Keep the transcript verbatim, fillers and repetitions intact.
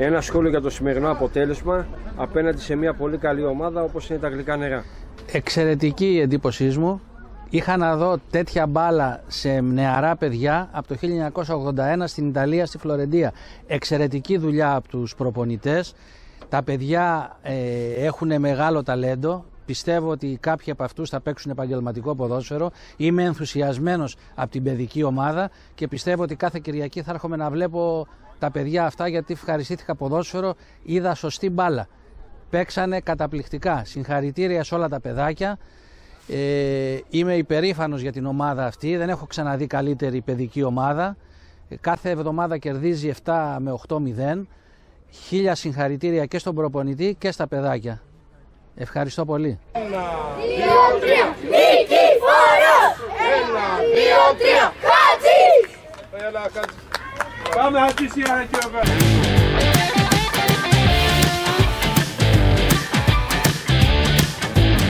Ένα σχόλιο για το σημερινό αποτέλεσμα απέναντι σε μια πολύ καλή ομάδα όπως είναι τα Γλυκά Νερά. Εξαιρετική η εντύπωσή μου. Είχα να δω τέτοια μπάλα σε νεαρά παιδιά από το χίλια εννιακόσια ογδόντα ένα στην Ιταλία, στη Φλωρεντία. Εξαιρετική δουλειά από τους προπονητές. Τα παιδιά ε, έχουν μεγάλο ταλέντο. Πιστεύω ότι κάποιοι από αυτούς θα παίξουν επαγγελματικό ποδόσφαιρο. Είμαι ενθουσιασμένος από την παιδική ομάδα και πιστεύω ότι κάθε Κυριακή θα έρχομαι να βλέπω τα παιδιά αυτά, γιατί ευχαριστήθηκα ποδόσφαιρο, είδα σωστή μπάλα. Παίξανε καταπληκτικά. Συγχαρητήρια σε όλα τα παιδάκια. Ε, είμαι υπερήφανος για την ομάδα αυτή. Δεν έχω ξαναδεί καλύτερη παιδική ομάδα. Κάθε εβδομάδα κερδίζει επτά με οκτώ μηδέν. Χίλια συγχαρητήρια και στον προπονητή και στα παιδάκια. Ευχαριστώ πολύ. ένα, δύο, τρία, Νικηφόρος! ένα, δύο, τρία, Χάτσις! Πάμε, Χάτσις, η Άκη,